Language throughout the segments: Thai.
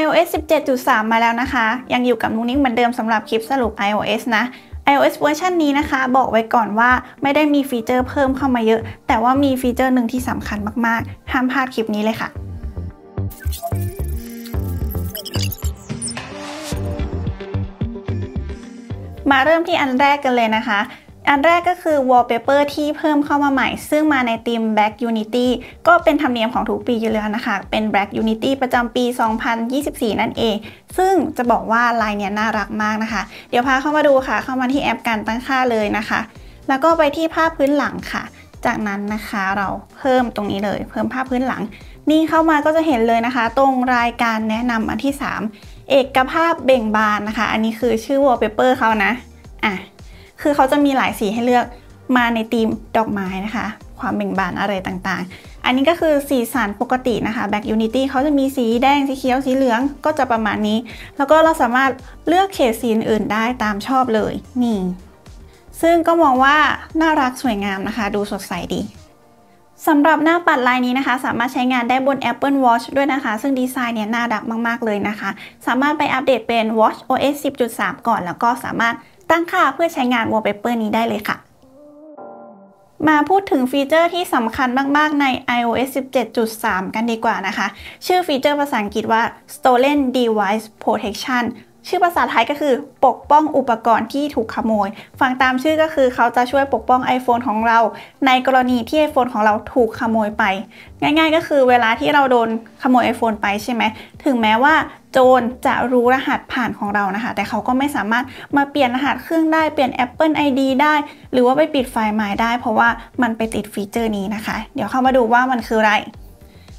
iOS 17.3 มาแล้วนะคะยังอยู่กับนุ้งนิ้งเหมือนเดิมสำหรับคลิปสรุป iOS นะ iOS เวอร์ชันนี้นะคะบอกไว้ก่อนว่าไม่ได้มีฟีเจอร์เพิ่มเข้ามาเยอะแต่ว่ามีฟีเจอร์หนึ่งที่สำคัญมากๆห้ามพลาดคลิปนี้เลยค่ะมาเริ่มที่อันแรกกันเลยนะคะอันแรกก็คือ Wallpaper ที่เพิ่มเข้ามาใหม่ซึ่งมาในทีม Black Unity ก็เป็นธรรมเนียมของทุกปีอยู่แล้วนะคะเป็น Black Unity ประจำปี 2024 นั่นเองซึ่งจะบอกว่าลายเนี้ยน่ารักมากนะคะเดี๋ยวพาเข้ามาดูค่ะเข้ามาที่แอปการตั้งค่าเลยนะคะแล้วก็ไปที่ภาพพื้นหลังค่ะจากนั้นนะคะเราเพิ่มตรงนี้เลยเพิ่มภาพพื้นหลังนี่เข้ามาก็จะเห็นเลยนะคะตรงรายการแนะนำอันที่ 3 เอกภาพเบ่งบานนะคะอันนี้คือชื่อ Wallpaper เขานะคือเขาจะมีหลายสีให้เลือกมาในธีมดอกไม้นะคะความเบ่งบานอะไรต่างๆอันนี้ก็คือสีสันปกตินะคะ Black Unity เขาจะมีสีแดงสีเขียวสีเหลืองก็จะประมาณนี้แล้วก็เราสามารถเลือกเฉดสีอื่นๆได้ตามชอบเลยนี่ซึ่งก็มองว่าน่ารักสวยงามนะคะดูสดใสดีสำหรับหน้าปัดลายนี้นะคะสามารถใช้งานได้บน Apple Watch ด้วยนะคะซึ่งดีไซน์เนี่ยน่ารักมากๆเลยนะคะสามารถไปอัปเดตเป็น Watch OS 10.3 ก่อนแล้วก็สามารถตั้งค่าเพื่อใช้งาน Wallpaper นี้ได้เลยค่ะมาพูดถึงฟีเจอร์ที่สำคัญมากๆใน iOS 17.3 กันดีกว่านะคะชื่อฟีเจอร์ภาษาอังกฤษว่า Stolen Device Protection ชื่อภาษาไทยก็คือปกป้องอุปกรณ์ที่ถูกขโมยฟังตามชื่อก็คือเขาจะช่วยปกป้อง iPhone ของเราในกรณีที่ iPhone ของเราถูกขโมยไปง่ายๆก็คือเวลาที่เราโดนขโมย iPhone ไปใช่ไหมถึงแม้ว่าโจรจะรู้รหัสผ่านของเรานะคะแต่เขาก็ไม่สามารถมาเปลี่ยนรหัสเครื่องได้เปลี่ยน Apple ID ได้หรือว่าไปปิดไฟล์ My ได้เพราะว่ามันไปติดฟีเจอร์นี้นะคะเดี๋ยวเข้ามาดูว่ามันคืออะไร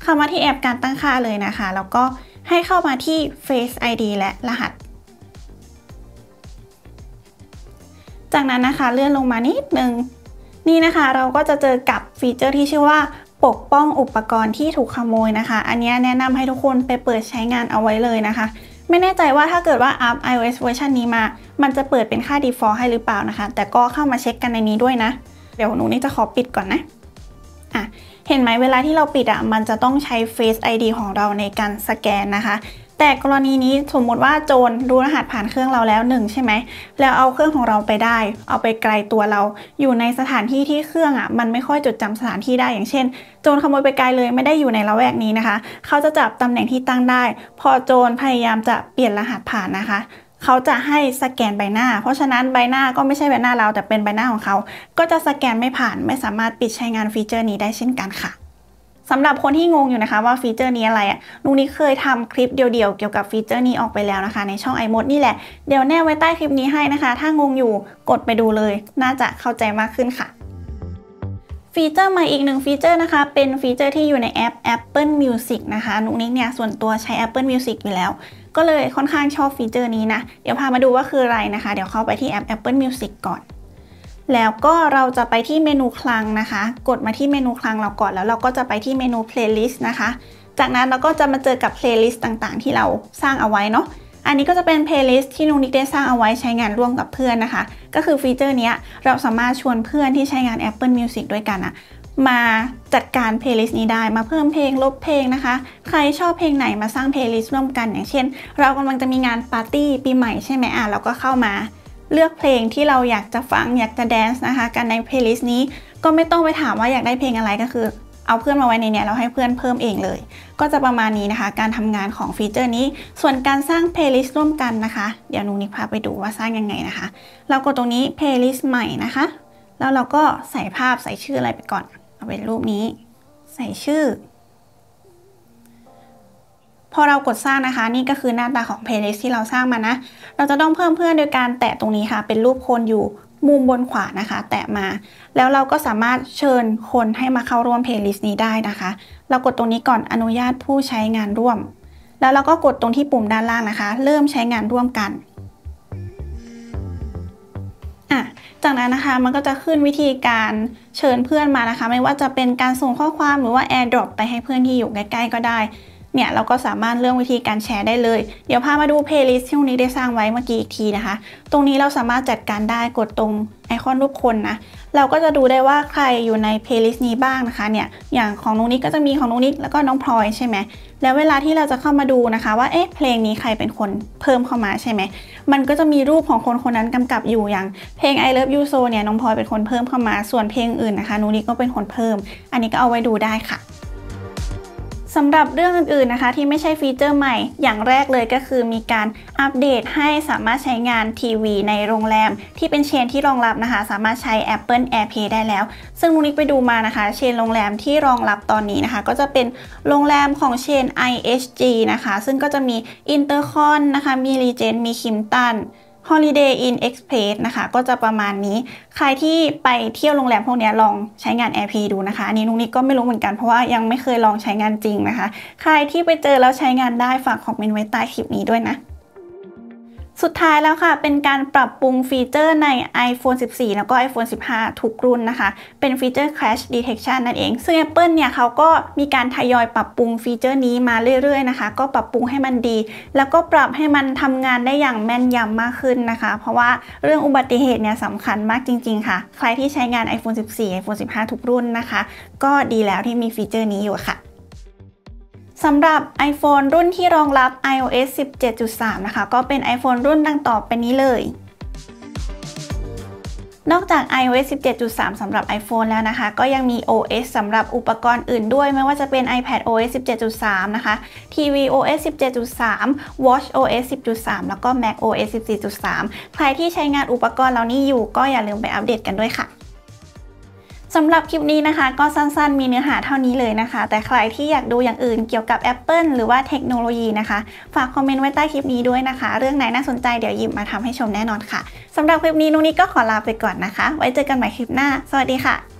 เข้ามาที่แอปการตั้งค่าเลยนะคะแล้วก็ให้เข้ามาที่ Face ID และรหัสจากนั้นนะคะเลื่อนลงมานิดนึงนี่นะคะเราก็จะเจอกับฟีเจอร์ที่ชื่อว่าปกป้องอุปกรณ์ที่ถูกขโมยนะคะอันนี้แนะนำให้ทุกคนไปเปิดใช้งานเอาไว้เลยนะคะไม่แน่ใจว่าถ้าเกิดว่าอัพ iOS เวอร์ชันนี้มามันจะเปิดเป็นค่า default ให้หรือเปล่านะคะแต่ก็เข้ามาเช็คกันในนี้ด้วยนะเดี๋ยวหนูนี่จะขอปิดก่อนนะเห็นไหมเวลาที่เราปิดมันจะต้องใช้ Face ID ของเราในการสแกนนะคะแต่กรณีนี้สมมติว่าโจรรู้รหัสผ่านเครื่องเราแล้ว1ใช่ไหมแล้วเอาเครื่องของเราไปได้เอาไปไกลตัวเราอยู่ในสถานที่ที่เครื่องมันไม่ค่อยจดจำสถานที่ได้อย่างเช่นโจรขโมยไปไกลเลยไม่ได้อยู่ในละแวกนี้นะคะเขาจะจับตำแหน่งที่ตั้งได้พอโจรพยายามจะเปลี่ยนรหัสผ่านนะคะเขาจะให้สแกนใบหน้าเพราะฉะนั้นใบหน้าก็ไม่ใช่ใบหน้าเราแต่เป็นใบหน้าของเขาก็จะสแกนไม่ผ่านไม่สามารถปิดใช้งานฟีเจอร์นี้ได้เช่นกันค่ะสำหรับคนที่งงอยู่นะคะว่าฟีเจอร์นี้อะไรนุ้งนี้เคยทำคลิปเดียวๆเกี่ยวกับฟีเจอร์นี้ออกไปแล้วนะคะในช่อง iMoD นี่แหละเดี๋ยวแนบไว้ใต้คลิปนี้ให้นะคะถ้างงอยู่กดไปดูเลยน่าจะเข้าใจมากขึ้นค่ะฟีเจอร์ใหม่อีกหนึ่งฟีเจอร์นะคะเป็นฟีเจอร์ที่อยู่ในแอป Apple Music นะคะนุ้งนี้เนี่ยส่วนตัวใช้ Apple Music อยู่แล้วก็เลยค่อนข้างชอบฟีเจอร์นี้นะเดี๋ยวพามาดูว่าคืออะไรนะคะเดี๋ยวเข้าไปที่แอป Apple Music ก่อนแล้วก็เราจะไปที่เมนูคลังนะคะกดมาที่เมนูคลังเราก่อนแล้วเราก็จะไปที่เมนู Playlist นะคะจากนั้นเราก็จะมาเจอกับ Playlist ต่างๆที่เราสร้างเอาไว้เนาะอันนี้ก็จะเป็น Playlist ที่นุ้งนิกได้สร้างเอาไว้ใช้งานร่วมกับเพื่อนนะคะก็คือฟีเจอร์นี้เราสามารถชวนเพื่อนที่ใช้งาน Apple Music ด้วยกันมาจัดการ Playlist นี้ได้มาเพิ่มเพลงลบเพลงนะคะใครชอบเพลงไหนมาสร้าง Playlist ร่วมกันอย่างเช่นเรากำลังจะมีงานปาร์ตี้ปีใหม่ใช่ไหมเราก็เข้ามาเลือกเพลงที่เราอยากจะฟังอยากจะแดนซ์นะคะกันใน Playlist นี้ก็ไม่ต้องไปถามว่าอยากได้เพลงอะไรก็คือเอาเพื่อนมาไว้ในเนี้ยเราให้เพื่อนเพิ่มเองเลยก็จะประมาณนี้นะคะการทำงานของฟีเจอร์นี้ส่วนการสร้าง Playlist ร่วมกันนะคะเดี๋ยวนุ้งนิกพาไปดูว่าสร้างยังไงนะคะเรากดตรงนี้ Playlist ใหม่นะคะแล้วเราก็ใส่ภาพใส่ชื่ออะไรไปก่อนเอาเป็นรูปนี้ใส่ชื่อพอเรากดสร้างนะคะนี่ก็คือหน้าตาของ Playlist ที่เราสร้างมานะเราจะต้องเพิ่มเพื่อนโดยการแตะตรงนี้ค่ะเป็นรูปคนอยู่มุมบนขวานะคะแตะมาแล้วเราก็สามารถเชิญคนให้มาเข้าร่วม Playlist นี้ได้นะคะเรากดตรงนี้ก่อนอนุญาตผู้ใช้งานร่วมแล้วเราก็กดตรงที่ปุ่มด้านล่างนะคะเริ่มใช้งานร่วมกันจากนั้นนะคะมันก็จะขึ้นวิธีการเชิญเพื่อนมานะคะไม่ว่าจะเป็นการส่งข้อความหรือว่า AirDrop ไปให้เพื่อนที่อยู่ใกล้ๆก็ได้ เนี่ยเราก็สามารถเลือกวิธีการแชร์ได้เลยเดี๋ยวพามาดูเพลย์ลิสต์ที่ตรงนี้ได้สร้างไว้เมื่อกี้อีกทีนะคะตรงนี้เราสามารถจัดการได้กดตรงไอคอนรูปคนนะเราก็จะดูได้ว่าใครอยู่ในเพลย์ลิสต์นี้บ้างนะคะเนี่ยอย่างของนุ๊กนิกก็จะมีของนุ๊กนิกแล้วก็น้องพลอยใช่ไหมแล้วเวลาที่เราจะเข้ามาดูนะคะว่าเอ๊ะเพลงนี้ใครเป็นคนเพิ่มเข้ามาใช่ไหมมันก็จะมีรูปของคนคนนั้นกำกับอยู่อย่างเพลง I Love You So เนี่ยน้องพลอยเป็นคนเพิ่มเข้ามาส่วนเพลงอื่นนะคะนุ๊กนิกก็เป็นคนเพิ่มอันนี้ก็เอาไว้ดูได้ค่ะสำหรับเรื่องอื่นๆนะคะที่ไม่ใช่ฟีเจอร์ใหม่อย่างแรกเลยก็คือมีการอัปเดตให้สามารถใช้งานทีวีในโรงแรมที่เป็นเชนที่รองรับนะคะสามารถใช้ Apple AirPlay ได้แล้วซึ่งนุ๊กนิกไปดูมานะคะเชนโรงแรมที่รองรับตอนนี้นะคะก็จะเป็นโรงแรมของเชน IHG นะคะซึ่งก็จะมีอินเตอร์คอนนะคะมีรีเจนต์มีคิมตัน Holiday Inn Express นะคะก็จะประมาณนี้ใครที่ไปเที่ยวโรงแรมพวกนี้ลองใช้งาน AirPlay ดูนะคะอันนี้นุ๊กนิกก็ไม่รู้เหมือนกันเพราะว่ายังไม่เคยลองใช้งานจริงนะคะใครที่ไปเจอแล้วใช้งานได้ฝากคอมเมนต์ไว้ใต้คลิปนี้ด้วยนะสุดท้ายแล้วค่ะเป็นการปรับปรุงฟีเจอร์ใน iPhone 14 แล้วก็ iPhone 15 ทุกรุ่นนะคะเป็นฟีเจอร์ Crash Detection นั่นเองซึ่ง Apple เนี่ยเขาก็มีการทยอยปรับปรุงฟีเจอร์นี้มาเรื่อยๆนะคะก็ปรับปรุงให้มันดีแล้วก็ปรับให้มันทำงานได้อย่างแม่นยำมากขึ้นนะคะเพราะว่าเรื่องอุบัติเหตุเนี่ยสำคัญมากจริงๆค่ะใครที่ใช้งาน iPhone 14 iPhone 15 ทุกรุ่นนะคะก็ดีแล้วที่มีฟีเจอร์นี้อยู่ค่ะสำหรับ iPhone รุ่นที่รองรับ iOS 17.3 นะคะก็เป็น iPhone รุ่นดังต่อไปนี้เลยนอกจาก iOS 17.3 สำหรับ iPhone แล้วนะคะก็ยังมี OS สำหรับอุปกรณ์อื่นด้วยไม่ว่าจะเป็น iPad OS 17.3 นะคะ TV OS 17.3 Watch OS 10.3 แล้วก็ Mac OS 14.3 ใครที่ใช้งานอุปกรณ์เหล่านี้อยู่ก็อย่าลืมไปอัปเดตกันด้วยค่ะสำหรับคลิปนี้นะคะก็สั้นๆมีเนื้อหาเท่านี้เลยนะคะแต่ใครที่อยากดูอย่างอื่นเกี่ยวกับ Apple หรือว่าเทคโนโลยีนะคะฝากคอมเมนต์ไว้ใต้คลิปนี้ด้วยนะคะเรื่องไหนน่าสนใจเดี๋ยวหยิบมาทำให้ชมแน่นอนค่ะสำหรับคลิปนี้นุ๊กนิกก็ขอลาไปก่อนนะคะไว้เจอกันใหม่คลิปหน้าสวัสดีค่ะ